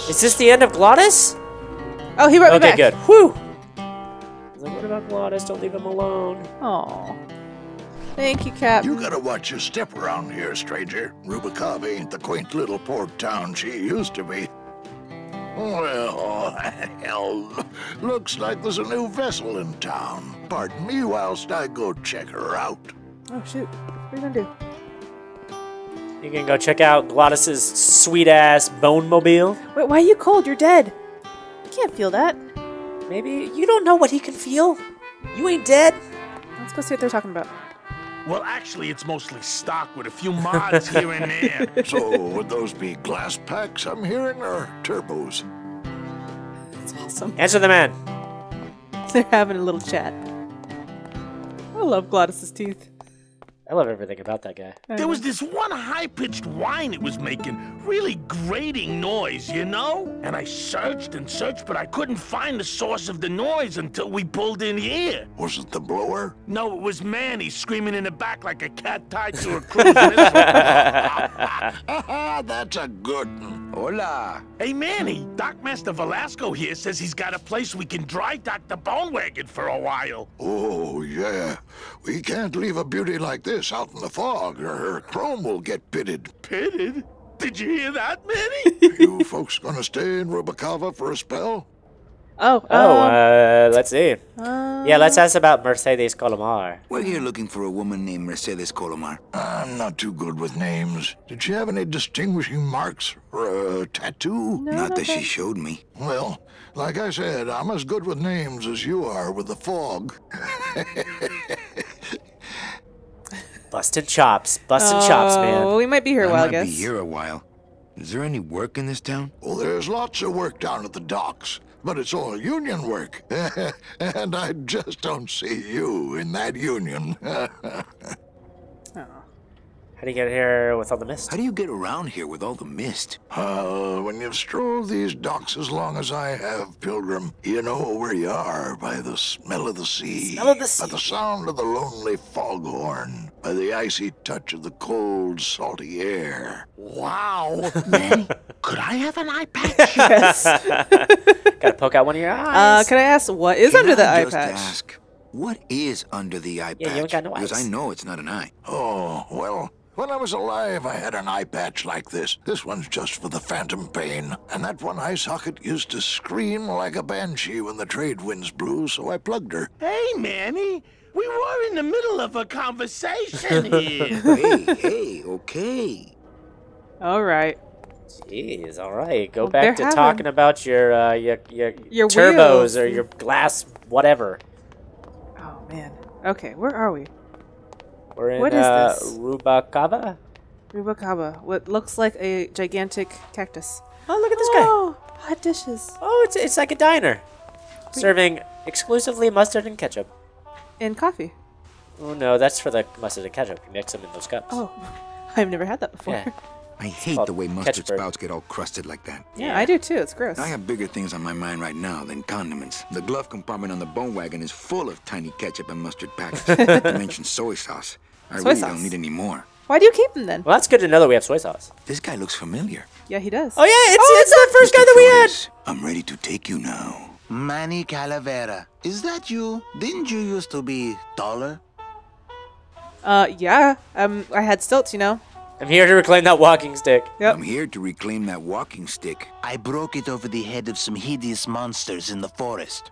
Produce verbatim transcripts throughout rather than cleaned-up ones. gosh. Is this the end of Glottis? Oh, he wrote okay, me back. Okay, good. Whew. I was like, what about Glottis? Don't leave him alone. Aw. Thank you, Cap. You gotta watch your step around here, stranger. Rubacava ain't the quaint little port town she used to be. Well, hell, looks like there's a new vessel in town. Pardon me whilst I go check her out. Oh, shoot. What are you gonna do? You can go check out Glottis's sweet-ass bone mobile. Wait, why are you cold? You're dead. You can't feel that. Maybe you don't know what he can feel. You ain't dead. Let's go see what they're talking about. Well, actually, it's mostly stock with a few mods here and there. So, would those be glass packs I'm hearing, or turbos? That's awesome. Answer the man. They're having a little chat. I love Glottis's teeth. I love everything about that guy. There was this one high-pitched whine it was making, really grating noise, you know? And I searched and searched, but I couldn't find the source of the noise until we pulled in here. Was it the blower? No, it was Manny screaming in the back like a cat tied to a cruise missile. That's a good one. Hola. Hey, Manny, Dockmaster Velasco here says he's got a place we can dry dock the bone wagon for a while. Oh, yeah. We can't leave a beauty like this out in the fog, or her chrome will get pitted. Pitted? Did you hear that, Manny? You folks gonna stay in Rubacava for a spell? Oh, oh, um, uh, let's see. Uh, yeah, let's ask about Mercedes Colomar. We're here looking for a woman named Mercedes Colomar. I'm not too good with names. Did she have any distinguishing marks or a tattoo? No, not that she showed me. Well, like I said, I'm as good with names as you are with the fog. Busted chops, busted oh, chops, man. Well, we might be here a while, I guess. We might be here a while. Is there any work in this town? Well, there's lots of work down at the docks, but it's all union work. And I just don't see you in that union. Oh. How do you get here with all the mist? How do you get around here with all the mist? Uh, when you've strolled these docks as long as I have, Pilgrim, you know where you are by the smell of the sea, smell of the sea. By the sound of the lonely foghorn, by the icy touch of the cold, salty air. Wow, Manny, could I have an eye patch? Yes. Gotta poke out one of your eyes. Uh, can I ask what is can under I the eye just patch? Ask, what is under the eye yeah, patch? You ain't got no eyes. Because I know it's not an eye. Oh well. When I was alive, I had an eye patch like this. This one's just for the phantom pain. And that one eye socket used to scream like a banshee when the trade winds blew, so I plugged her. Hey, Manny, we were in the middle of a conversation here. Hey, hey, okay. All right. Jeez, all right. Go well, back to having... talking about your, uh, your, your, your turbos wheels. Or your glass whatever. Oh, man. Okay, where are we? We're in, what is uh, this? Rubacava? Rubacava. What looks like a gigantic cactus. Oh, look at this oh, guy. Oh, hot dishes. Oh, it's, it's like a diner. Wait. Serving exclusively mustard and ketchup. And coffee. Oh, no, that's for the mustard and ketchup. You mix them in those cups. Oh, I've never had that before. Yeah. I hate the way mustard spouts get all crusted like that. Yeah, yeah, I do too. It's gross. I have bigger things on my mind right now than condiments. The glove compartment on the bone wagon is full of tiny ketchup and mustard packets. Not to mention soy sauce. I soy really sauce. don't need any more. Why do you keep them then? Well, that's good to know that we have soy sauce. This guy looks familiar. Yeah, he does. Oh, yeah, it's, oh, it's, it's the first Mister guy that we Flores, had. I'm ready to take you now. Manny Calavero, is that you? Didn't you used to be taller? Uh, yeah. Um, I had stilts, you know. I'm here to reclaim that walking stick. Yep. I'm here to reclaim that walking stick. I broke it over the head of some hideous monsters in the forest.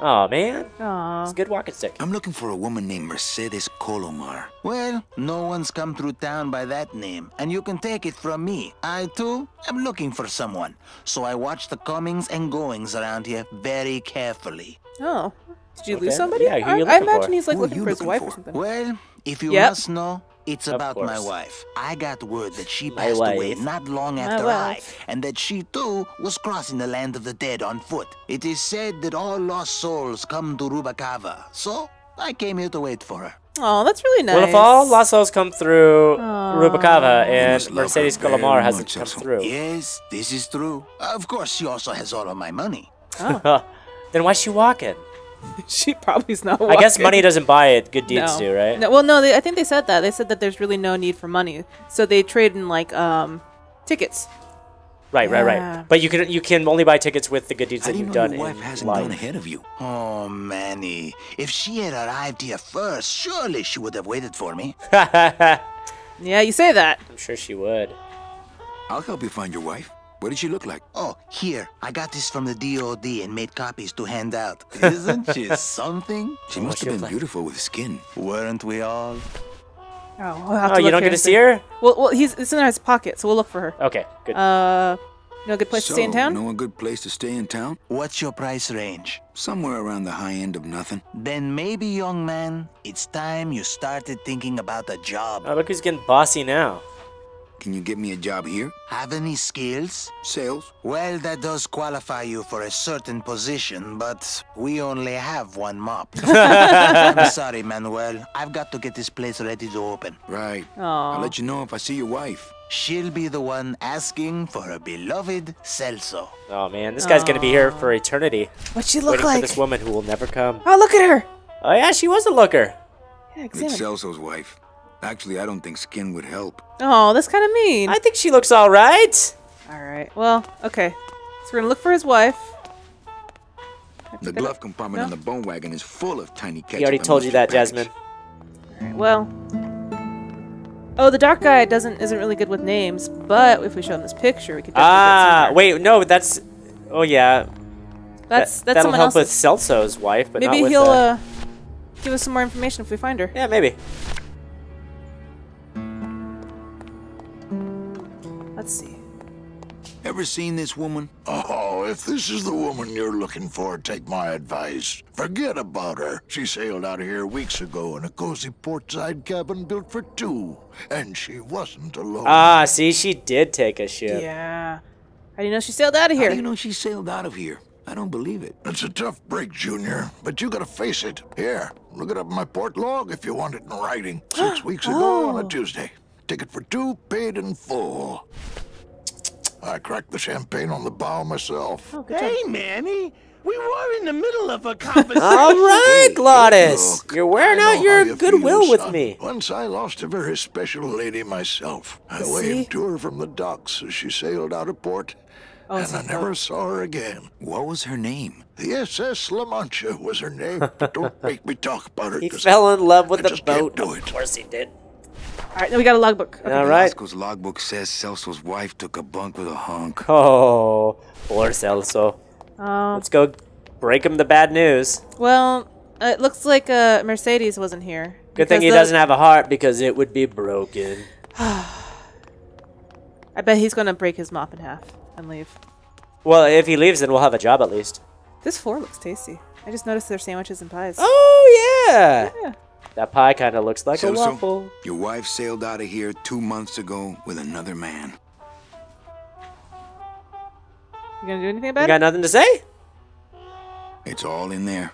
Aw, man. Aww. It's a good walking stick. I'm looking for a woman named Mercedes Colomar. Well, no one's come through town by that name, and you can take it from me. I, too, am looking for someone, so I watch the comings and goings around here very carefully. Oh. Did you okay. lose somebody? Yeah, who are you looking I, I imagine for? he's like Who looking for his looking wife for? or something. Well, if you yep. must know, it's of about course. my wife. I got word that she passed away not long after I, and that she too was crossing the land of the dead on foot. It is said that all lost souls come to Rubacava, so I came here to wait for her. Oh, that's really nice. Well, if all lost souls come through Aww. Rubacava and Mercedes Colomar hasn't come so. through. Yes, this is true. Of course, she also has all of my money. Oh. Then why's she walking? She probably's not walking. I guess money doesn't buy it. Good deeds no. do, right? No, well, no, they, I think they said that. They said that there's really no need for money. So they trade in, like, um, tickets. Right, yeah. right, right. But you can you can only buy tickets with the good deeds that you've done. Your wife hasn't life. gone ahead of you. Oh, Manny! If she had arrived here first, surely she would have waited for me. Yeah, you say that. I'm sure she would. I'll help you find your wife. What did she look like? Oh, here. I got this from the D O D and made copies to hand out. Isn't she something? She must have been beautiful with skin. Weren't we all? Oh, we'll have oh to you don't get to see her? Well, well, he's it's in his pocket, so we'll look for her. Okay, good. Uh, no good place so, to stay in town? no a good place to stay in town? What's your price range? Somewhere around the high end of nothing. Then maybe, young man, it's time you started thinking about a job. Oh, look who's getting bossy now. Can you get me a job here? Have any skills? Sales? Well, that does qualify you for a certain position, but we only have one mop. I'm sorry, Manuel. I've got to get this place ready to open. Right. Aww. I'll let you know if I see your wife. She'll be the one asking for her beloved Celso. Oh, man. This guy's going to be here for eternity. What'd she look waiting like? Waiting for this woman who will never come. Oh, look at her. Oh, yeah. She was a looker. Yeah, exactly. It's Celso's wife. Actually, I don't think skin would help. Oh, that's kind of mean. I think she looks all right. All right. Well, okay. So we're going to look for his wife. The glove compartment on no? the bone wagon is full of tiny catch. He already told you that, package. Jasmine. All right. Well. Oh, the dark guy doesn't isn't really good with names, but if we show him this picture, we could definitely Ah, get wait, no, that's Oh yeah. That's that, that's someone else. That'll help with Celso's wife, but maybe not with he'll uh, give us some more information if we find her. Yeah, maybe. Let's see. Ever seen this woman? Oh, if this is the woman you're looking for, take my advice. Forget about her. She sailed out of here weeks ago in a cozy portside cabin built for two. And she wasn't alone. Ah, see, she did take a ship. Yeah. How do you know she sailed out of here? How do you know she sailed out of here? I don't believe it. It's a tough break, Junior, but you gotta face it. Here, look it up in my port log if you want it in writing. Six weeks ago oh. on a Tuesday. Ticket for two, paid in full. I cracked the champagne on the bow myself. Okay. Hey, Manny, we were in the middle of a conversation. All right, Glottis, hey, you're wearing out your goodwill feel, with son. me. Once I lost a very special lady myself. I See? waved to her from the docks as she sailed out of port, oh, and I never fun. saw her again. What was her name? The S S La Mancha was her name. But don't make me talk about her. He fell in love with I the boat. Of course he did. All right, now we got a logbook. Okay. All right. Lasco's logbook says Celso's wife took a bunk with a hunk. Oh, poor Celso. Um, Let's go break him the bad news. Well, it looks like uh, Mercedes wasn't here. Good thing he doesn't have a heart because it would be broken. I bet he's going to break his mop in half and leave. Well, if he leaves, then we'll have a job at least. This floor looks tasty. I just noticed there's sandwiches and pies. Oh, yeah. Yeah. That pie kind of looks like so, a waffle. So your wife sailed out of here two months ago with another man. You gonna do anything about you it? You got nothing to say? It's all in there.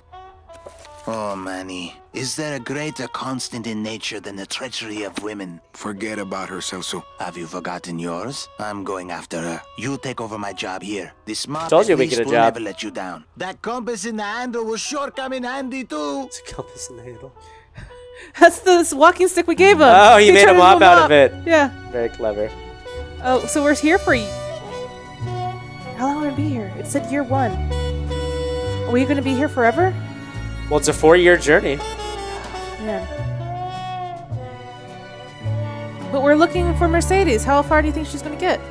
Oh, Manny. Is there a greater constant in nature than the treachery of women? Forget about her, Celso. Have you forgotten yours? I'm going after her. You take over my job here. This mop at least will never let you down. That compass in the handle will sure come in handy, too. It's a compass in the handle. That's this walking stick we gave him. Oh, he, he made a mop out up. of it. Yeah. Very clever. Oh, so we're here for... How long are we going to be here? It said year one. Are we going to be here forever? Well, it's a four-year journey. Yeah. But we're looking for Mercedes. How far do you think she's going to get? I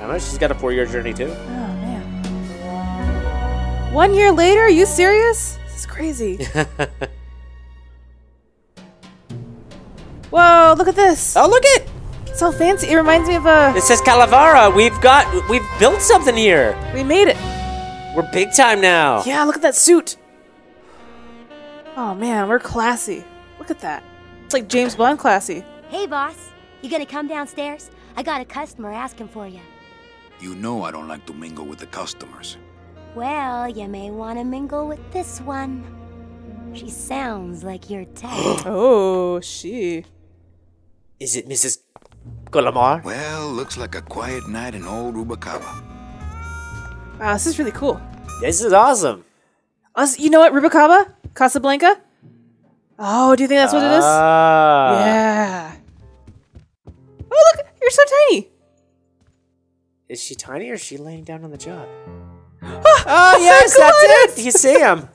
don't know. She's got a four-year journey, too. Oh, man. One year later? Are you serious? This is crazy. Whoa, look at this. Oh, look it. It's so fancy. It reminds me of a... It says Calavera. We've got... We've built something here. We made it. We're big time now. Yeah, look at that suit. Oh, man, we're classy. Look at that. It's like James Bond classy. Hey, boss. You gonna come downstairs? I got a customer asking for you. You know I don't like to mingle with the customers. Well, you may want to mingle with this one. She sounds like your type. Oh, she... Is it Missus Colomar? Well, looks like a quiet night in old Rubacava. Wow, this is really cool. This is awesome. Us, you know what, Rubacava? Casablanca? Oh, do you think that's what it is? Ah. Yeah. Oh, look! You're so tiny! Is she tiny or is she laying down on the job? Oh, oh yes, that's it. You see him.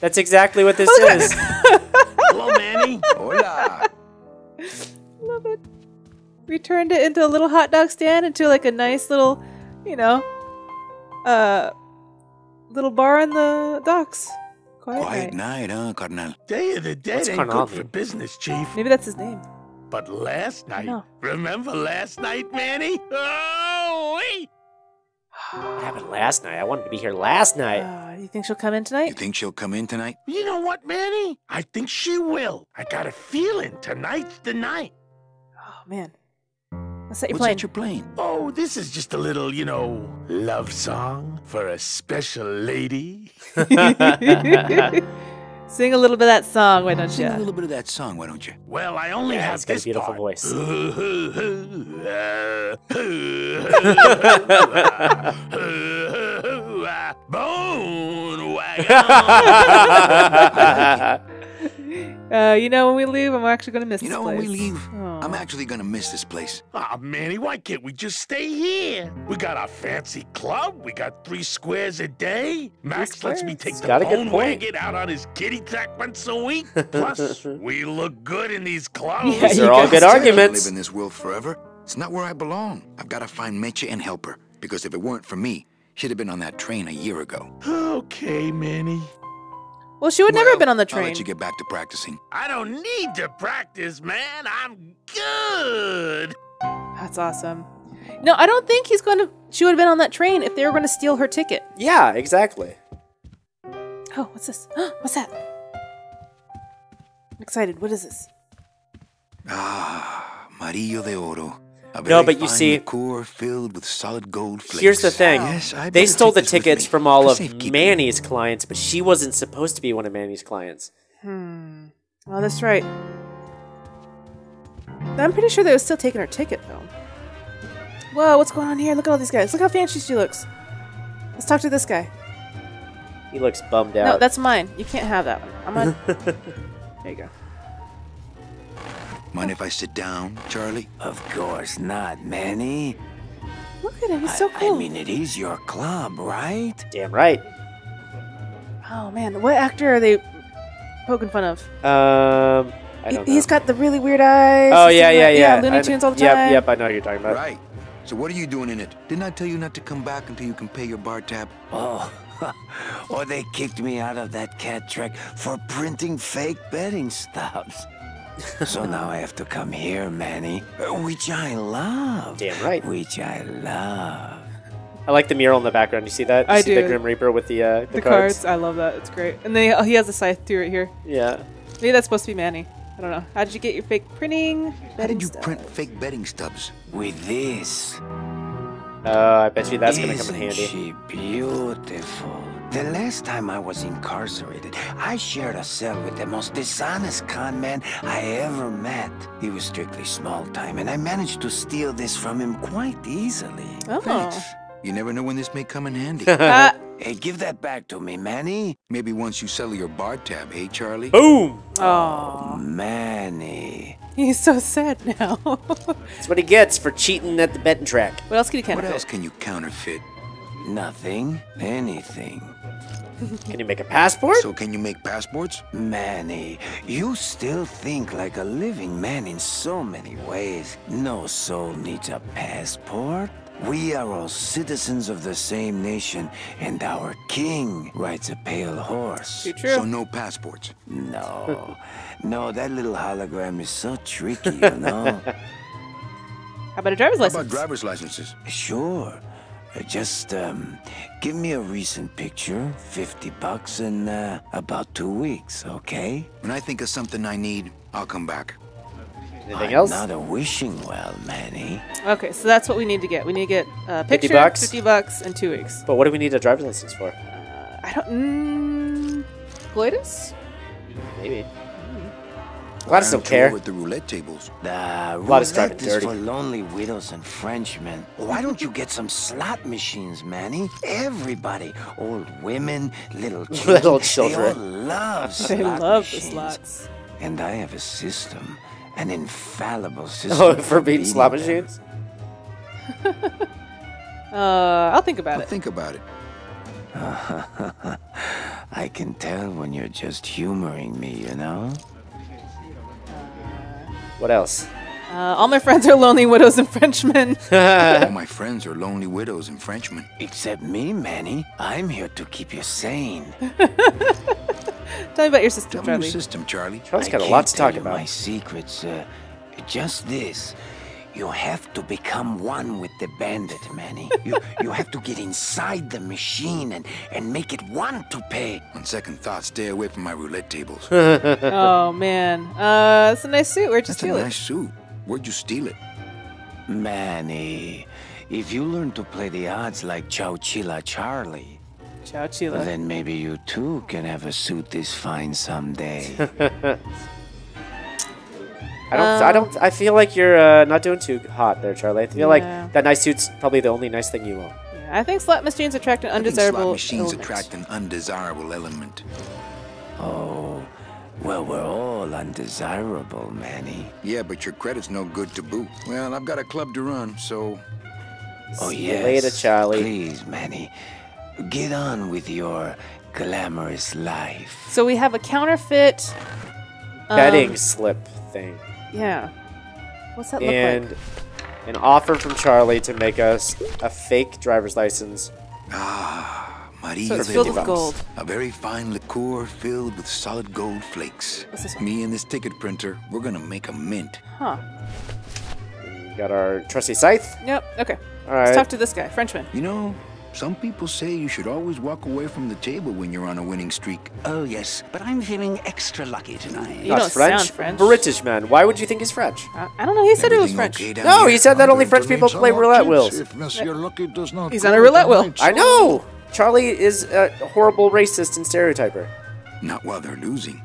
That's exactly what this oh, is. Hello, Manny. Hola. Love it. We turned it into a little hot dog stand, into like a nice little, you know, uh, little bar in the docks. Quiet, Quiet night. night, huh, Cardinal? Day of the Dead ain't good for business, Chief. Maybe that's his name. But last night, no. remember last night, Manny? Oh, wait. What happened last night? I wanted to be here last night. Uh, you think she'll come in tonight? You think she'll come in tonight? You know what, Manny? I think she will. I got a feeling tonight's the night. Oh, man. What's that you're playing? What's that you're playing? Oh, this is just a little, you know, love song for a special lady. Sing a little bit of that song, why don't you? Sing a little bit of that song, why don't you? Well, I only yeah, have this beautiful part. voice. uh, you know, when we leave, I'm actually going to miss you this place. You know, when we leave, oh. I'm actually going to miss this place. Aw, oh, Manny, why can't we just stay here? We got our fancy club. We got three squares a day. Max lets me take the phone wagon out on his kitty tack once a week. Plus, we look good in these clothes. Yeah, these are all good arguments. I live in this world forever. It's not where I belong. I've got to find Meche and help her. Because if it weren't for me, she'd have been on that train a year ago. Okay, Manny. Well, she would well, never have been on the train. I'll let you get back to practicing. I don't need to practice, man. I'm good. That's awesome. No, I don't think he's going to... She would have been on that train if they were going to steal her ticket. Yeah, exactly. Oh, what's this? What's that? I'm excited. What is this? Ah, Marillo de Oro. No, but you see, core filled with solid gold flakes. Here's the thing. Yes, they stole the tickets from all of Manny's clients, but she wasn't supposed to be one of Manny's clients. Hmm. Well, that's right. I'm pretty sure they were still taking her ticket, though. Whoa, what's going on here? Look at all these guys. Look how fancy she looks. Let's talk to this guy. He looks bummed out. No, that's mine. You can't have that one. I'm on. There you go. Mind if I sit down, Charlie? Of course not, Manny. Look at him, he's so cool. I, I mean, it is your club, right? Damn right. Oh, man, what actor are they poking fun of? Um, I don't he, know. He's got the really weird eyes. Oh, yeah, yeah, like, yeah. Yeah, Looney Tunes all the time. Yep, yep, I know what you're talking about. Right. So what are you doing in it? Didn't I tell you not to come back until you can pay your bar tab? Oh, or they kicked me out of that cat trek for printing fake betting stubs. So now I have to come here, Manny, which I love. Damn right. Which I love. I like the mural in the background. You see that? You I see do. The Grim Reaper with the uh, the, the cards. cards. I love that. It's great. And then he has a scythe too right here. Yeah. Maybe that's supposed to be Manny. I don't know. How did you get your fake printing? How did you stubs? print fake betting stubs? With this. Oh, uh, I bet you that's going to come in handy. Isn't she beautiful? The last time I was incarcerated, I shared a cell with the most dishonest con man I ever met. He was strictly small time, and I managed to steal this from him quite easily. Oh. Thanks. You never know when this may come in handy. Hey, give that back to me, Manny. Maybe once you sell your bar tab, hey, Charlie? Boom! Oh, Manny. He's so sad now. That's what he gets for cheating at the betting track. What else can you counterfeit? What else can you counterfeit? Nothing. Anything. Can you make a passport? So can you make passports? Manny, you still think like a living man in so many ways. No soul needs a passport. We are all citizens of the same nation, and our king rides a pale horse. Too true. So no passports? No. No, that little hologram is so tricky, you know? How about a driver's license? How about driver's licenses? Sure. Just um, give me a recent picture, fifty bucks in uh, about two weeks, okay? When I think of something I need, I'll come back. Anything I'm else? Not a wishing well, Manny. Okay, so that's what we need to get. We need to get a uh, picture, fifty bucks? fifty bucks, and two weeks. But what do we need a driver's license for? Uh, I don't... Mm, Glottis? Maybe. Glottis don't care. With the roulette tables. The roulette is for lonely widows and Frenchmen. Why don't you get some slot machines, Manny? Everybody, old women, little children, little children. They all love slot They love machines. the slots. And I have a system, an infallible system. Oh, for beating slot machines? Uh, I'll think about I'll it. Think about it. I can tell when you're just humoring me, you know? What else? Uh, all my friends are lonely widows and Frenchmen. All my friends are lonely widows and Frenchmen. Except me, Manny. I'm here to keep you sane. Tell me about your system, tell Charlie. Your system, Charlie. Charlie's got a lot to talk about. My secrets, uh, just this. You have to become one with the bandit, Manny. You you have to get inside the machine and, and make it one to pay. On second thought, stay away from my roulette tables. Oh, man. Uh, that's a nice suit. Where'd you that's steal it? That's a nice suit. Where'd you steal it? Manny, if you learn to play the odds like Chowchilla Charlie, Chowchilla. then maybe you too can have a suit this fine someday. I don't. Um, I don't. I feel like you're uh, not doing too hot there, Charlie. I feel yeah. like that nice suit's probably the only nice thing you own. Yeah, I think slot machines attract an undesirable. I think slot machines element. attract an undesirable element. Oh, well, we're all undesirable, Manny. Yeah, but your credit's no good to boot. Well, I've got a club to run, so. Oh See yes. You later, Charlie. Please, Manny, get on with your glamorous life. So we have a counterfeit betting um, slip thing. Yeah. What's that look and like? And an offer from Charlie to make us a fake driver's license. Ah, Marillo de Oro. Filled with gold. A very fine liqueur filled with solid gold flakes. What's this one? Me and this ticket printer, we're gonna make a mint. Huh. We got our trusty scythe. Yep. Okay. All right. Let's talk to this guy, Frenchman. You know, some people say you should always walk away from the table when you're on a winning streak. Oh, yes, but I'm feeling extra lucky tonight. You Not don't French. sound French. British man. Why would you think he's French? Uh, I don't know. He said Everything it was French. Okay no, he said that only French people play roulette wheels. If Monsieur Lucky does not he's on a roulette wheel. I know. Charlie is a horrible racist and stereotyper. Not while they're losing.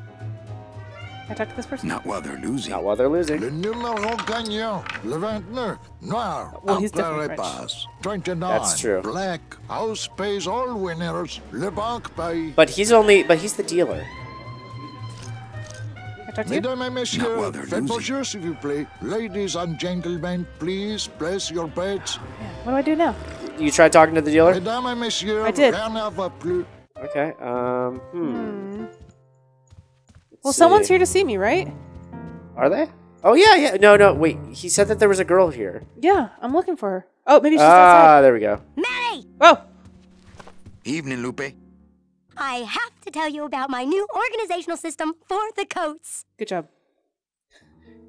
I talked to this person? Not while they're losing. Not while they're losing. Le numéro gagnant, le vingt-neuf, noir, well, he's definitely French. twenty-nine, that's true. Black, house pays all winners, le banque pays. But he's only, but he's the dealer. I talked to you? Mesdames et messieurs, well, faites vos jeux, s'il vous plaît. Ladies and gentlemen, please place your bets. Yeah. What do I do now? You tried talking to the dealer? Mesdames et messieurs, I did. Rien va plus. Okay, um, hmm. hmm. Well, see. Someone's here to see me, right? Are they? Oh, yeah, yeah. No, no, wait. He said that there was a girl here. Yeah, I'm looking for her. Oh, maybe she's ah, outside. Ah, there we go. Manny! Oh! Evening, Lupe. I have to tell you about my new organizational system for the coats. Good job.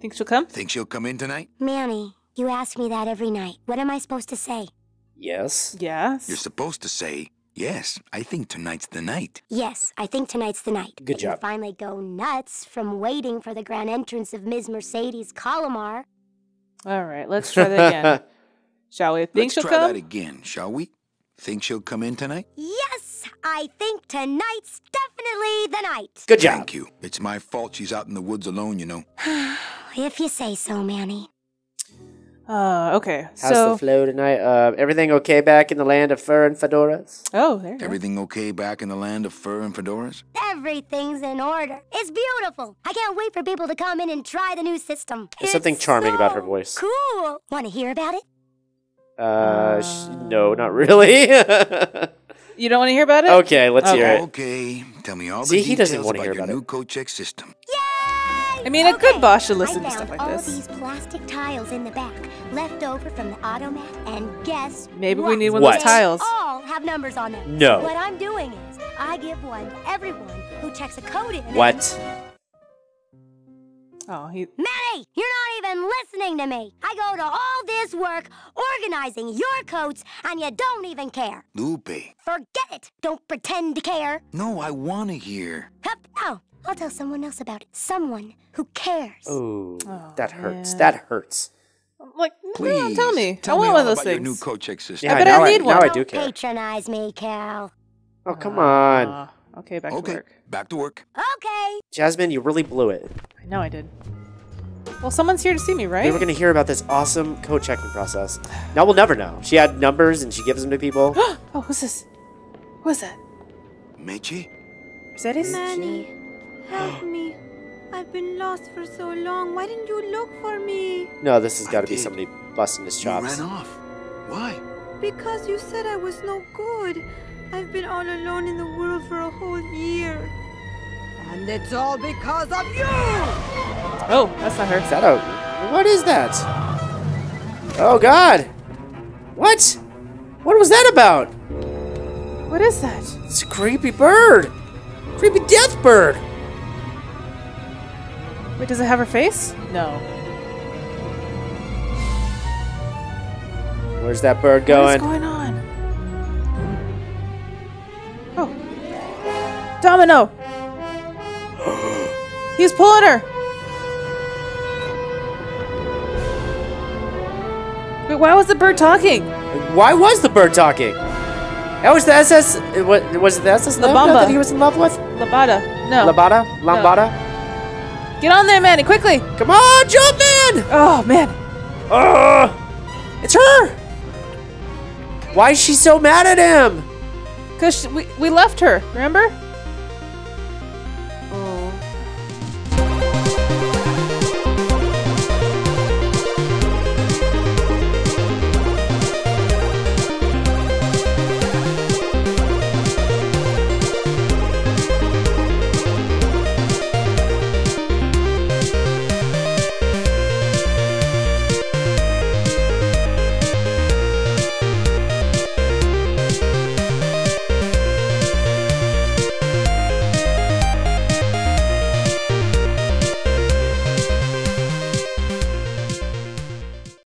Think she'll come? Think she'll come in tonight? Manny, you ask me that every night. What am I supposed to say? Yes. Yes? You're supposed to say... Yes, I think tonight's the night. Yes, I think tonight's the night. Good job. You finally go nuts from waiting for the grand entrance of Miz Mercedes Colomar. All right, let's try that again. Shall we? Think let's she'll try come? that again, shall we? Think she'll come in tonight? Yes, I think tonight's definitely the night. Good job. Thank you. It's my fault she's out in the woods alone, you know. If you say so, Manny. Uh, okay. How's so, the flow tonight? Uh, everything okay back in the land of fur and fedoras? Oh, there you go. Everything okay back in the land of fur and fedoras? Everything's in order. It's beautiful. I can't wait for people to come in and try the new system. There's it's something charming so about her voice. Cool. Want to hear about it? Uh, uh sh no, not really. You don't want to hear about it? Okay, let's okay. hear it. Okay, tell me all See, the details he doesn't want to about hear your about new code check system. Yeah. I mean, okay. I could Bosch and listen I found to stuff like all this. All these plastic tiles in the back, left over from the automat, and guess Maybe what? we need one what? of those tiles. They all have numbers on them. No. What I'm doing is, I give one to everyone who checks a code in. What? Oh, he... Manny, you're not even listening to me. I go to all this work organizing your codes, and you don't even care. Lupe. Forget it. Don't pretend to care. No, I want to hear. Hup, oh. I'll tell someone else about it. Someone who cares. Ooh, oh, that hurts. Man. That hurts. I'm like, Please, no, tell me. Tell I want me one of those things. Your new code check system. Yeah, I bet I need I, one. Now I do care. Patronize me, Cal. Oh, come uh, on. Okay, back okay, to work. Back to work. Okay. Jasmine, you really blew it. I know I did. Well, someone's here to see me, right? Then we're going to hear about this awesome code checking process. Now we'll never know. She had numbers and she gives them to people. Oh, who's this? Who is that? Meche? Mercedes? Manny. Help me. I've been lost for so long. Why didn't you look for me? No, this has got to be somebody busting his chops. You ran off. Why? Because you said I was no good. I've been all alone in the world for a whole year. And it's all because of you! Oh, that's not her. Is that a... What is that? Oh, God! What? What was that about? What is that? It's a creepy bird! Creepy death bird! Wait, does it have her face? No. Where's that bird going? What's going on? Oh. Domino! He's pulling her! Wait, why was the bird talking? Why was the bird talking? That was the S S... Was, was it the S S La Bamba that he was in love with? Labada. No. Labada? Lambada? No. Get on there, Manny, quickly! Come on, jump in! Oh, man. Uh, it's her! Why is she so mad at him? Because we, we left her, remember?